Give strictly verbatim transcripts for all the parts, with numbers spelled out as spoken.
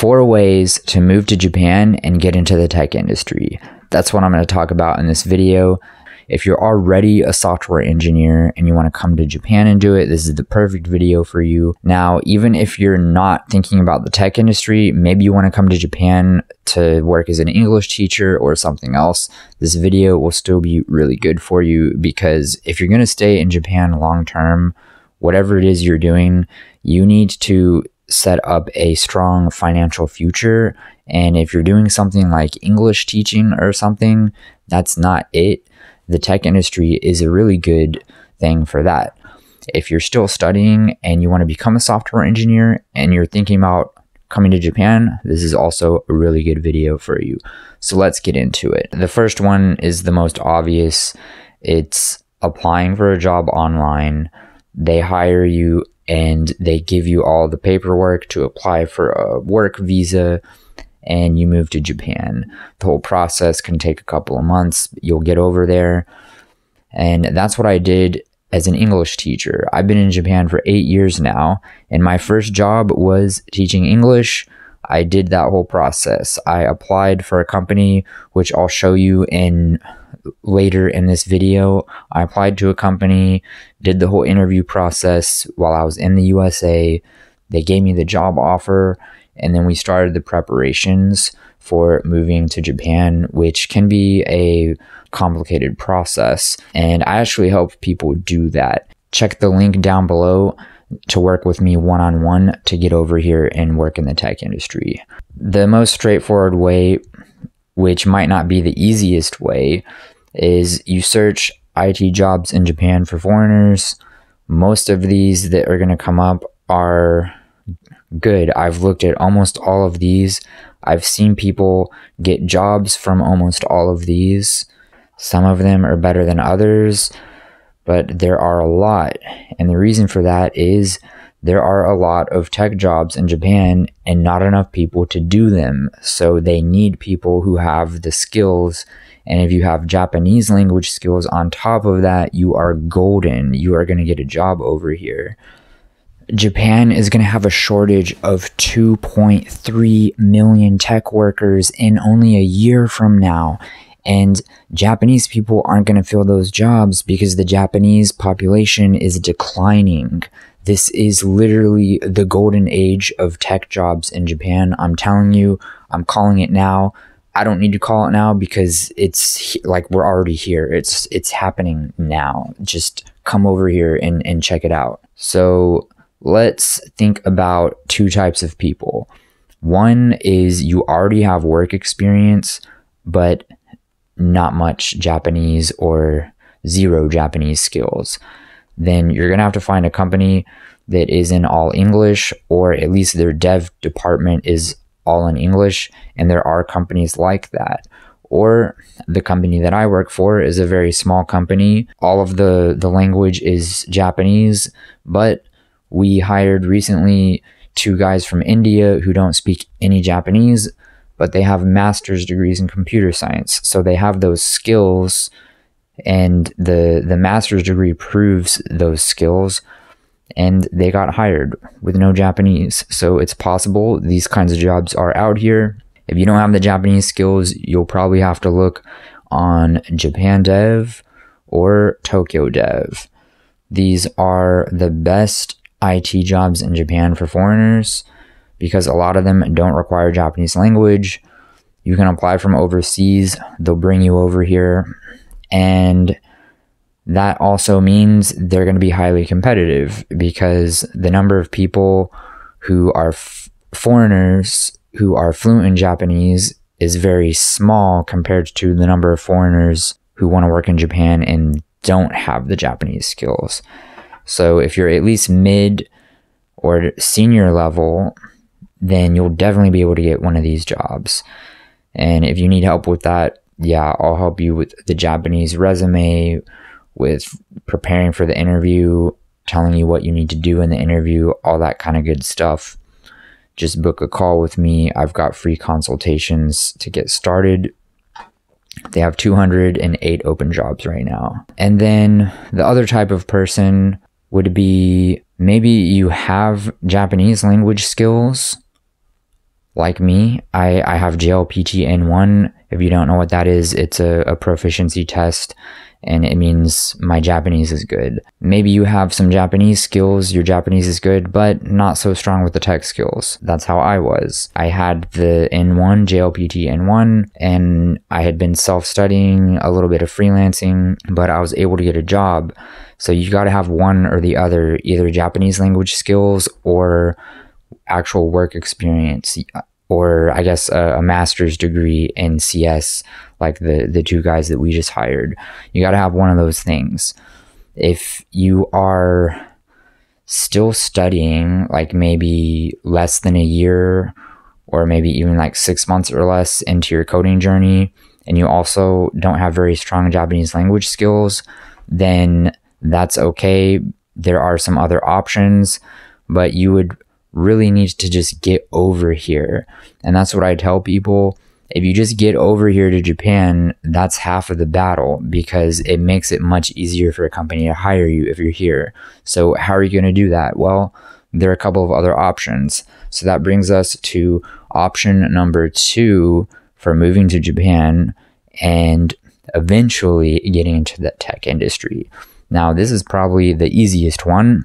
four ways to move to Japan and get into the tech industry. That's what I'm going to talk about in this video. If you're already a software engineer and you want to come to Japan and do it, this is the perfect video for you. Now, even if you're not thinking about the tech industry, maybe you want to come to Japan to work as an English teacher or something else, this video will still be really good for you, because if you're going to stay in Japan long term, whatever it is you're doing, you need to set up a strong financial future. And if you're doing something like English teaching or something, that's not it. The tech industry is a really good thing for that. If you're still studying and you want to become a software engineer and you're thinking about coming to Japan, this is also a really good video for you. So let's get into it. The first one is the most obvious. It's applying for a job online. They hire you and they give you all the paperwork to apply for a work visa, and you move to Japan. The whole process can take a couple of months. You'll get over there. And that's what I did as an English teacher. I've been in Japan for eight years now, and my first job was teaching English. I did that whole process. I applied for a company, which I'll show you in later in this video. I applied to a company, did the whole interview process while I was in the U S A. They gave me the job offer, and then we started the preparations for moving to Japan, which can be a complicated process. And I actually help people do that. Check the link down below to work with me one-on-one to get over here and work in the tech industry. The most straightforward way, which might not be the easiest way, is you search I T jobs in Japan for foreigners. Most of these that are going to come up are good. I've looked at almost all of these. I've seen people get jobs from almost all of these. Some of them are better than others, but there are a lot. And the reason for that is there are a lot of tech jobs in Japan and not enough people to do them. So they need people who have the skills. And if you have Japanese language skills on top of that, you are golden. You are going to get a job over here. Japan is going to have a shortage of two point three million tech workers in only a year from now. And Japanese people aren't going to fill those jobs because the Japanese population is declining. This is literally the golden age of tech jobs in Japan. I'm telling you, I'm calling it now. I don't need to call it now because it's like we're already here. It's it's happening now. Just come over here and, and check it out. So let's think about two types of people. One is you already have work experience, but not much Japanese or zero Japanese skills. Then you're going to have to find a company that is in all English, or at least their dev department is all in English. And there are companies like that. Or the company that I work for is a very small company. All of the, the language is Japanese, but we hired recently two guys from India who don't speak any Japanese, but they have master's degrees in computer science. So they have those skills, and the, the master's degree proves those skills, and they got hired with no Japanese. So it's possible these kinds of jobs are out here. If you don't have the Japanese skills, you'll probably have to look on Japan Dev or Tokyo Dev. These are the best I T jobs in Japan for foreigners because a lot of them don't require Japanese language. You can apply from overseas. They'll bring you over here. And that also means they're going to be highly competitive because the number of people who are f- foreigners who are fluent in Japanese is very small compared to the number of foreigners who want to work in Japan and don't have the Japanese skills. So if you're at least mid or senior level, then you'll definitely be able to get one of these jobs. And if you need help with that, yeah, I'll help you with the Japanese resume, with preparing for the interview, telling you what you need to do in the interview, all that kind of good stuff. Just book a call with me. I've got free consultations to get started. They have two hundred eight open jobs right now. And then the other type of person would be maybe you have Japanese language skills, like me, I, I have J L P T N one. If you don't know what that is, it's a, a proficiency test, and it means my Japanese is good. Maybe you have some Japanese skills, your Japanese is good, but not so strong with the tech skills. That's how I was. I had the N one, J L P T N one, and I had been self-studying, a little bit of freelancing, but I was able to get a job. So you gotta have one or the other, either Japanese language skills or actual work experience, or I guess a, a master's degree in C S, like the, the two guys that we just hired. You got to have one of those things. If you are still studying, like maybe less than a year, or maybe even like six months or less into your coding journey, and you also don't have very strong Japanese language skills, then that's okay. There are some other options, but you would really need to just get over here. And that's what I tell people. If you just get over here to Japan, that's half of the battle, because it makes it much easier for a company to hire you if you're here. So how are you going to do that? Well, there are a couple of other options. So that brings us to option number two for moving to Japan and eventually getting into the tech industry. Now, this is probably the easiest one,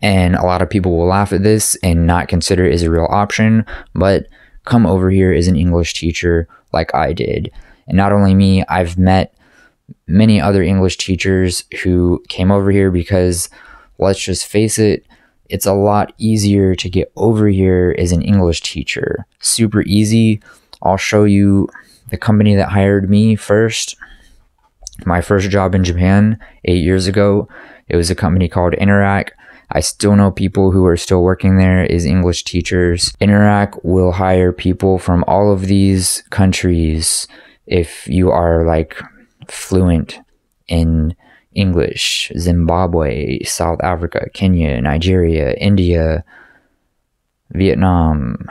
and a lot of people will laugh at this and not consider it as a real option, but come over here as an English teacher like I did. And not only me, I've met many other English teachers who came over here because, let's just face it, it's a lot easier to get over here as an English teacher. Super easy. I'll show you the company that hired me first. My first job in Japan eight years ago, it was a company called Interac. I still know people who are still working there as English teachers. Interac will hire people from all of these countries if you are like fluent in English. Zimbabwe, South Africa, Kenya, Nigeria, India, Vietnam,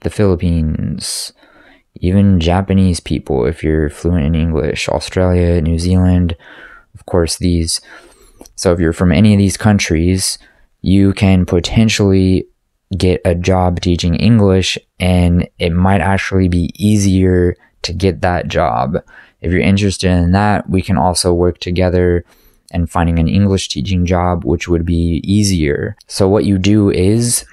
the Philippines, even Japanese people if you're fluent in English, Australia, New Zealand, of course these. So if you're from any of these countries, you can potentially get a job teaching English, and it might actually be easier to get that job. If you're interested in that, we can also work together and finding an English teaching job, which would be easier. So what you do is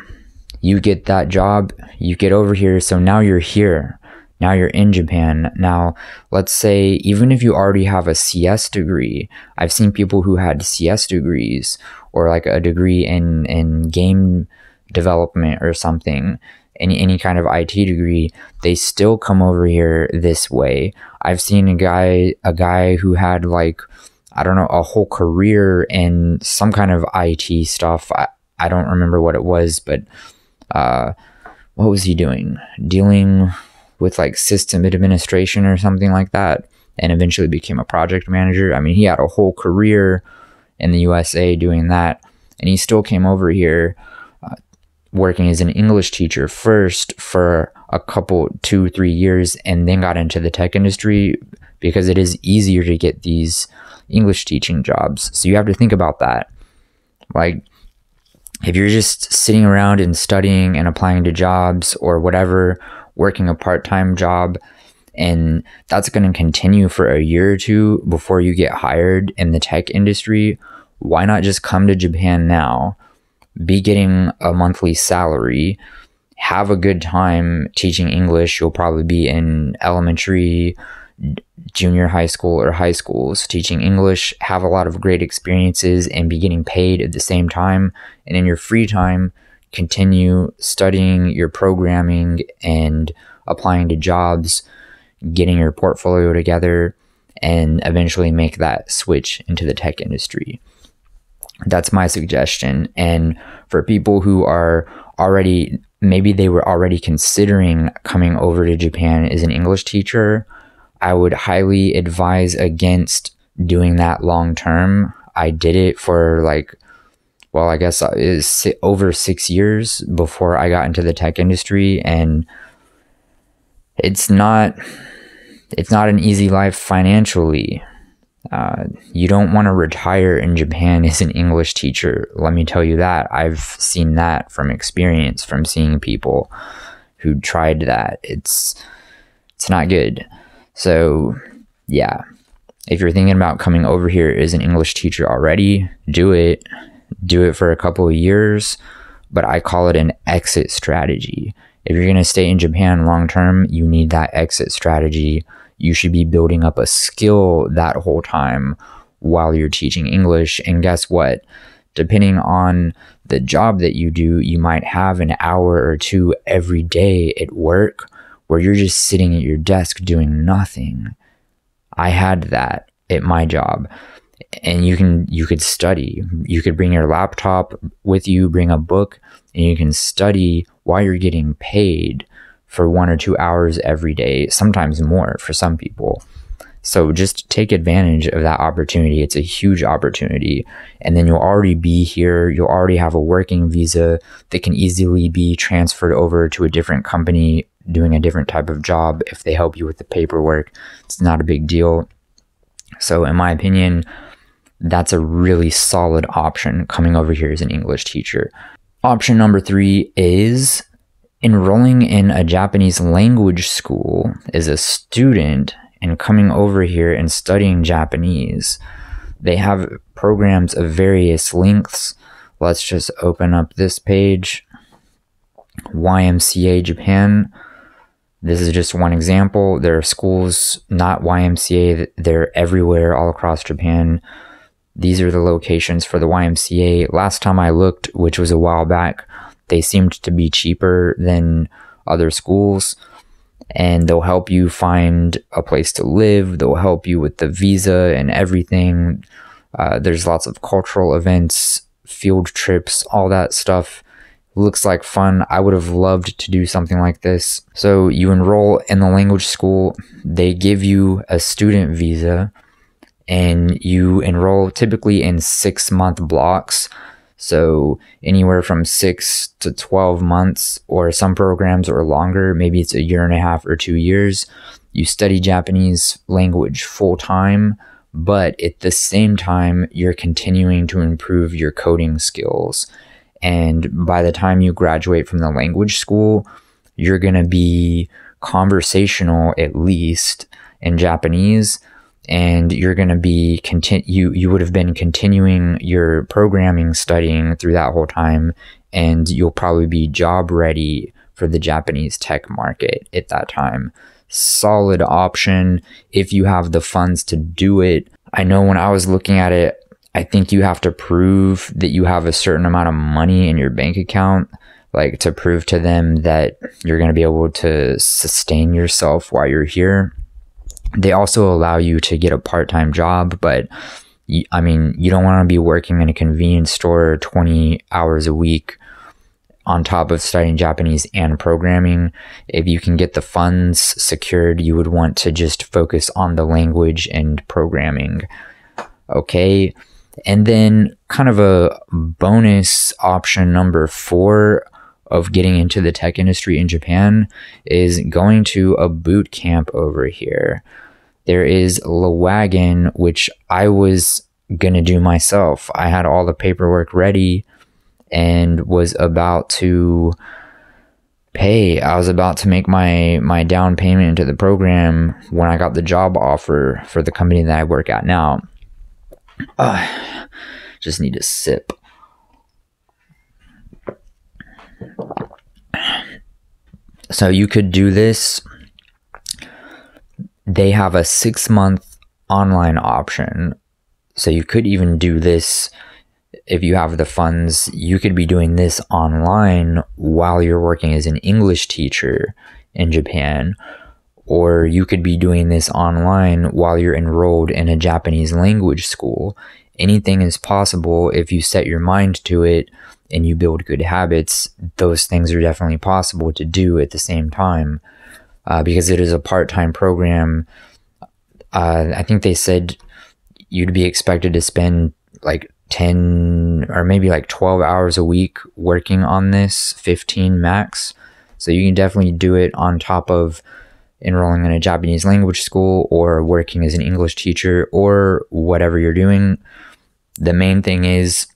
you get that job, you get over here. So now you're here. Now you're in Japan. Now, let's say even if you already have a C S degree, I've seen people who had C S degrees or like a degree in, in game development or something, any, any kind of I T degree, they still come over here this way. I've seen a guy, a guy who had like, I don't know, a whole career in some kind of I T stuff. I, I don't remember what it was, but uh, what was he doing? Dealing with like system administration or something like that, and eventually became a project manager. I mean, he had a whole career in the U S A doing that, and he still came over here uh, working as an English teacher first for a couple, two, three years, and then got into the tech industry because it is easier to get these English teaching jobs. So you have to think about that. Like, if you're just sitting around and studying and applying to jobs or whatever, working a part-time job, and that's going to continue for a year or two before you get hired in the tech industry, why not just come to Japan now, be getting a monthly salary, have a good time teaching English? You'll probably be in elementary, junior high school, or high schools teaching English, have a lot of great experiences, and be getting paid at the same time. And in your free time, continue studying your programming and applying to jobs, getting your portfolio together, and eventually make that switch into the tech industry. That's my suggestion. And for people who are already, maybe they were already considering coming over to Japan as an English teacher, I would highly advise against doing that long term. I did it for like, well, I guess it's over six years before I got into the tech industry, and it's not, it's not an easy life financially. Uh, you don't want to retire in Japan as an English teacher. Let me tell you that. I've seen that from experience, from seeing people who tried that. It's it's not good. So, yeah. If you're thinking about coming over here as an English teacher already, do it. Do it for a couple of years, but I call it an exit strategy. If you're going to stay in Japan long term, you need that exit strategy. You should be building up a skill that whole time while you're teaching English. And guess what? Depending on the job that you do, you might have an hour or two every day at work where you're just sitting at your desk doing nothing. I had that at my job. And you can you could study. You could bring your laptop with you, bring a book, and you can study while you're getting paid for one or two hours every day, sometimes more for some people. So just take advantage of that opportunity. It's a huge opportunity. And then you'll already be here. You'll already have a working visa that can easily be transferred over to a different company doing a different type of job. If they help you with the paperwork, it's not a big deal. So in my opinion, that's a really solid option coming over here as an English teacher. Option number three is enrolling in a Japanese language school as a student and coming over here and studying Japanese. They have programs of various lengths. Let's just open up this page. Y M C A Japan. This is just one example. There are schools, not Y M C A, they're everywhere all across Japan. These are the locations for the Y M C A. Last time I looked, which was a while back, they seemed to be cheaper than other schools, and they'll help you find a place to live. They'll help you with the visa and everything. Uh, there's lots of cultural events, field trips, all that stuff. Looks like fun. I would have loved to do something like this. So you enroll in the language school. They give you a student visa, and you enroll typically in six-month blocks. So anywhere from six to twelve months, or some programs are longer. Maybe it's a year and a half or two years. You study Japanese language full-time, but at the same time, you're continuing to improve your coding skills. And by the time you graduate from the language school, you're going to be conversational, at least, in Japanese. And you're going to be content. You you would have been continuing your programming studying through that whole time, and you'll probably be job ready for the Japanese tech market at that time. Solid option if you have the funds to do it. I know when I was looking at it, I think you have to prove that you have a certain amount of money in your bank account, like to prove to them that you're going to be able to sustain yourself while you're here. They also allow you to get a part-time job, but I mean, you don't want to be working in a convenience store twenty hours a week on top of studying Japanese and programming. If you can get the funds secured, you would want to just focus on the language and programming. Okay. And then kind of a bonus option number four of getting into the tech industry in Japan is going to a boot camp over here. There is Le Wagon, which I was going to do myself. I had all the paperwork ready and was about to pay. I was about to make my, my down payment into the program when I got the job offer for the company that I work at now. Uh, just need a sip. So you could do this. They have a six month online option. So you could even do this if you have the funds. You could be doing this online while you're working as an English teacher in Japan. Or you could be doing this online while you're enrolled in a Japanese language school. Anything is possible if you set your mind to it and you build good habits. Those things are definitely possible to do at the same time, uh, because it is a part-time program. Uh, I think they said you'd be expected to spend like ten or maybe like twelve hours a week working on this, fifteen max. So you can definitely do it on top of enrolling in a Japanese language school or working as an English teacher or whatever you're doing, the main thing is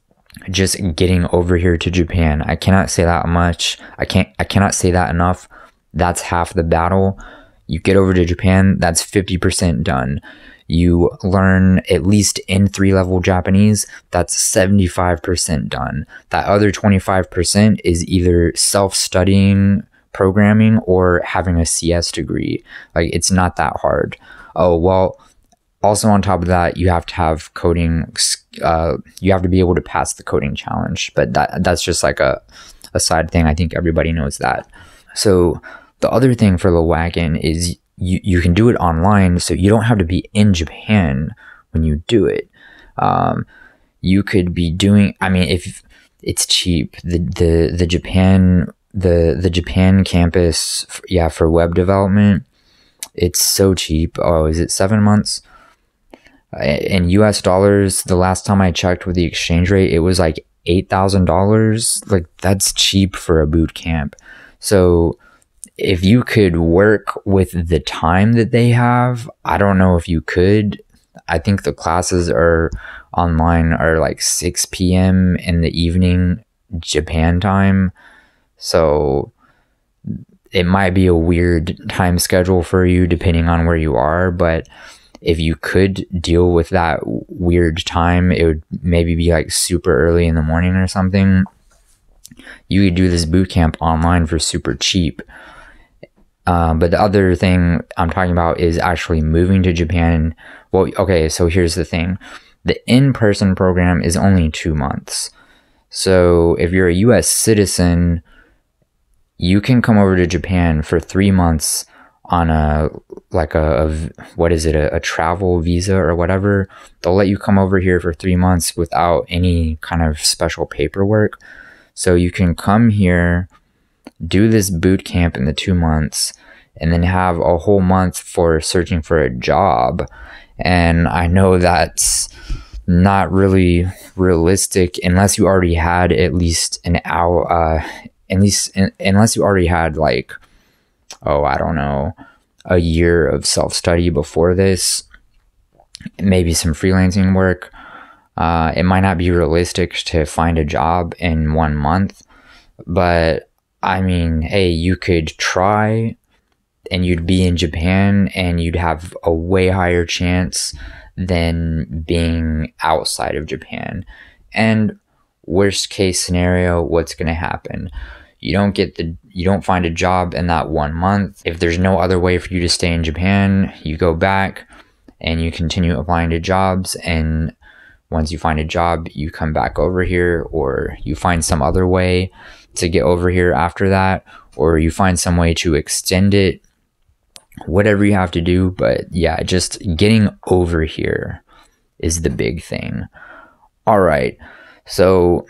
just getting over here to Japan. I cannot say that much. I can't, I cannot say that enough. That's half the battle. You get over to Japan, that's fifty percent done. You learn at least N three level Japanese, that's seventy-five percent done. That other twenty-five percent is either self-studying programming or having a C S degree. Like, it's not that hard. Oh, well, also on top of that, you have to have coding, uh, you have to be able to pass the coding challenge, but that that's just like a, a side thing. I think everybody knows that. So the other thing for Le Wagon is You, you can do it online, so you don't have to be in Japan when you do it. Um, you could be doing, I mean, if it's cheap, the, the, the Japan, the, the Japan campus, yeah, for web development, it's so cheap. Oh, is it seven months? In U S dollars, the last time I checked with the exchange rate, it was like eight thousand dollars. Like, that's cheap for a boot camp. So if you could work with the time that they have, I don't know if you could. I think the classes are online are like six p m in the evening Japan time. So it might be a weird time schedule for you depending on where you are. But if you could deal with that weird time, it would maybe be like super early in the morning or something. You could do this boot camp online for super cheap. Uh, but the other thing I'm talking about is actually moving to Japan. Well, okay, so here's the thing. The in-person program is only two months. So if you're a U S citizen, you can come over to Japan for three months on a, like a, a what is it, a, a travel visa or whatever. They'll let you come over here for three months without any kind of special paperwork. So you can come here, do this boot camp in the two months and then have a whole month for searching for a job. And I know that's not really realistic unless you already had at least an hour, uh, at least in, unless you already had like, oh, I don't know, a year of self-study before this, maybe some freelancing work. Uh, it might not be realistic to find a job in one month, but I mean, hey, you could try and you'd be in Japan and you'd have a way higher chance than being outside of Japan. And worst case scenario, what's going to happen? You don't get the, you don't find a job in that one month. If there's no other way for you to stay in Japan, you go back and you continue applying to jobs. And once you find a job, you come back over here, or you find some other way to get over here after that, or you find some way to extend it, whatever you have to do. But yeah, just getting over here is the big thing. All right, so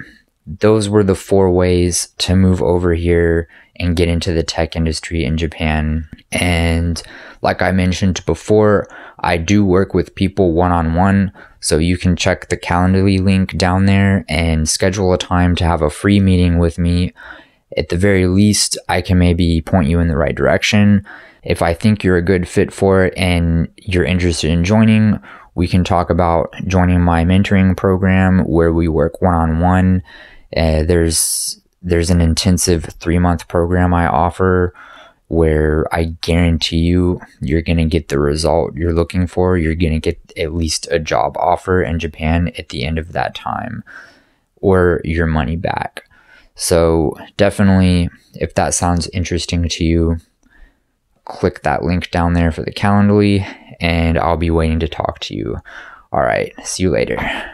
those were the four ways to move over here and get into the tech industry in Japan. And like I mentioned before, I do work with people one-on-one, so you can check the Calendly link down there and schedule a time to have a free meeting with me. At the very least, I can maybe point you in the right direction. If I think you're a good fit for it and you're interested in joining, we can talk about joining my mentoring program where we work one-on-one. Uh, there's There's an intensive three-month program I offer where I guarantee you you're going to get the result you're looking for. You're going to get at least a job offer in Japan at the end of that time or your money back. So definitely, if that sounds interesting to you, click that link down there for the Calendly and I'll be waiting to talk to you. All right, see you later.